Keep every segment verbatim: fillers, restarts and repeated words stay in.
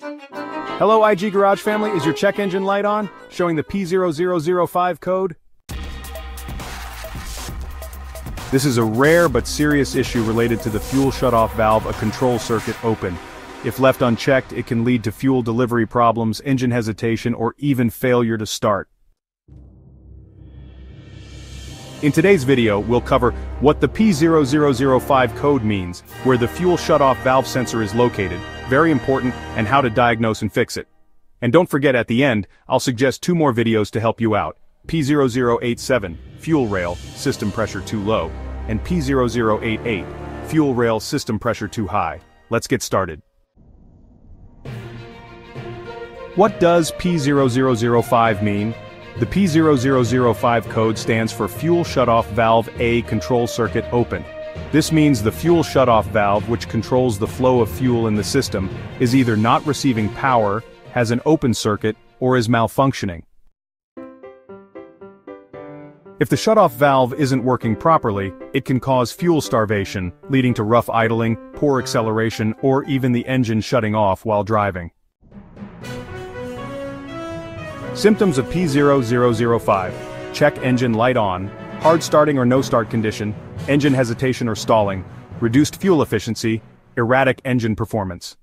Hello, I G Garage family. Is your check engine light on? Showing the P zero zero zero five code? This is a rare but serious issue related to the fuel shutoff valve, a control circuit open. If left unchecked, it can lead to fuel delivery problems, engine hesitation, or even failure to start. In today's video, we'll cover what the P zero zero zero five code means, where the fuel shutoff valve sensor is located, very important, and how to diagnose and fix it. And don't forget, at the end, I'll suggest two more videos to help you out. P zero zero eight seven, fuel rail, system pressure too low, and P zero zero eight eight, fuel rail, system pressure too high. Let's get started. What does P zero zero zero five mean? The P zero zero zero five code stands for Fuel Shutoff Valve A Control Circuit Open. This means the fuel shutoff valve, which controls the flow of fuel in the system, is either not receiving power, has an open circuit, or is malfunctioning. If the shutoff valve isn't working properly, it can cause fuel starvation, leading to rough idling, poor acceleration, or even the engine shutting off while driving. Symptoms of P zero zero zero five: check engine light on, hard starting or no start condition, engine hesitation or stalling, reduced fuel efficiency, erratic engine performance.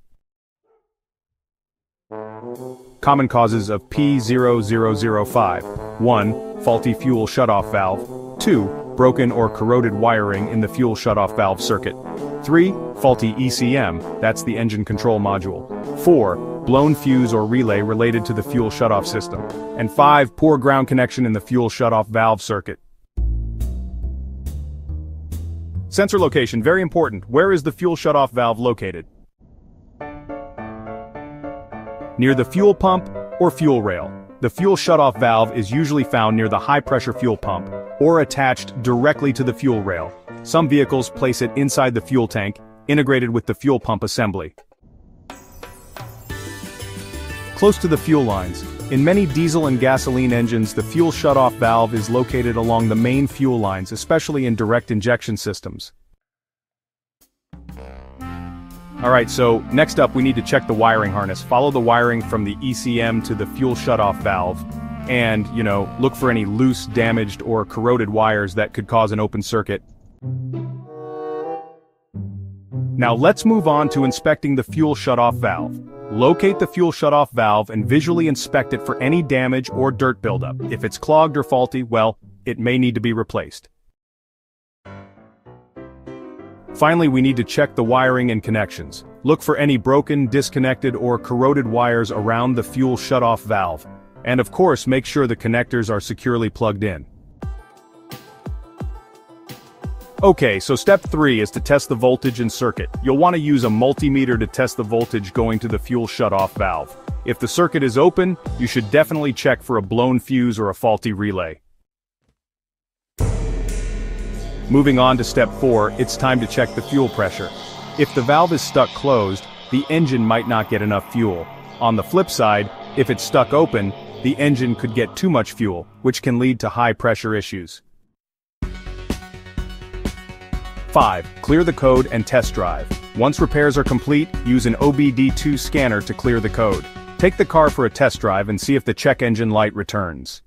Common causes of P zero zero zero five: one. Faulty fuel shutoff valve. two. Broken or corroded wiring in the fuel shutoff valve circuit. three. Faulty E C M, that's the engine control module. four. Blown fuse or relay related to the fuel shutoff system. And five. Poor ground connection in the fuel shutoff valve circuit. Sensor location, very important. Where is the fuel shutoff valve located? Near the fuel pump or fuel rail. The fuel shutoff valve is usually found near the high-pressure fuel pump, or attached directly to the fuel rail. Some vehicles place it inside the fuel tank, integrated with the fuel pump assembly. Close to the fuel lines. In many diesel and gasoline engines, the fuel shutoff valve is located along the main fuel lines, especially in direct injection systems. Alright, so next up we need to check the wiring harness. Follow the wiring from the E C M to the fuel shutoff valve, and, you know, look for any loose, damaged, or corroded wires that could cause an open circuit. Now let's move on to inspecting the fuel shutoff valve. Locate the fuel shutoff valve and visually inspect it for any damage or dirt buildup. If it's clogged or faulty, well, it may need to be replaced. Finally, we need to check the wiring and connections. Look for any broken, disconnected, or corroded wires around the fuel shutoff valve. And of course, make sure the connectors are securely plugged in. Okay, so step three is to test the voltage and circuit. You'll want to use a multimeter to test the voltage going to the fuel shutoff valve. If the circuit is open, you should definitely check for a blown fuse or a faulty relay. Moving on to step four, it's time to check the fuel pressure. If the valve is stuck closed, the engine might not get enough fuel. On the flip side, if it's stuck open, the engine could get too much fuel, which can lead to high pressure issues. five. Clear the code and test drive. Once repairs are complete, use an O B D two scanner to clear the code. Take the car for a test drive and see if the check engine light returns.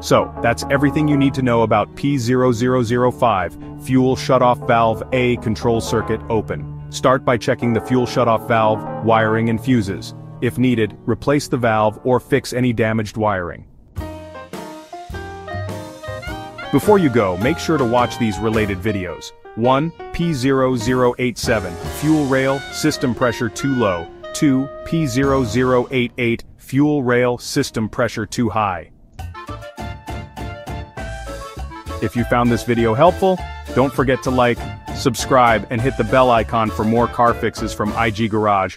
So, that's everything you need to know about P zero zero zero five, Fuel Shutoff Valve A Control Circuit Open. Start by checking the fuel shutoff valve, wiring and fuses. If needed, replace the valve or fix any damaged wiring. Before you go, make sure to watch these related videos. one. P zero zero eight seven, Fuel Rail, System Pressure Too Low. two. P zero zero eight eight, Fuel Rail, System Pressure Too High. If you found this video helpful, don't forget to like, subscribe, and hit the bell icon for more car fixes from I G Garage.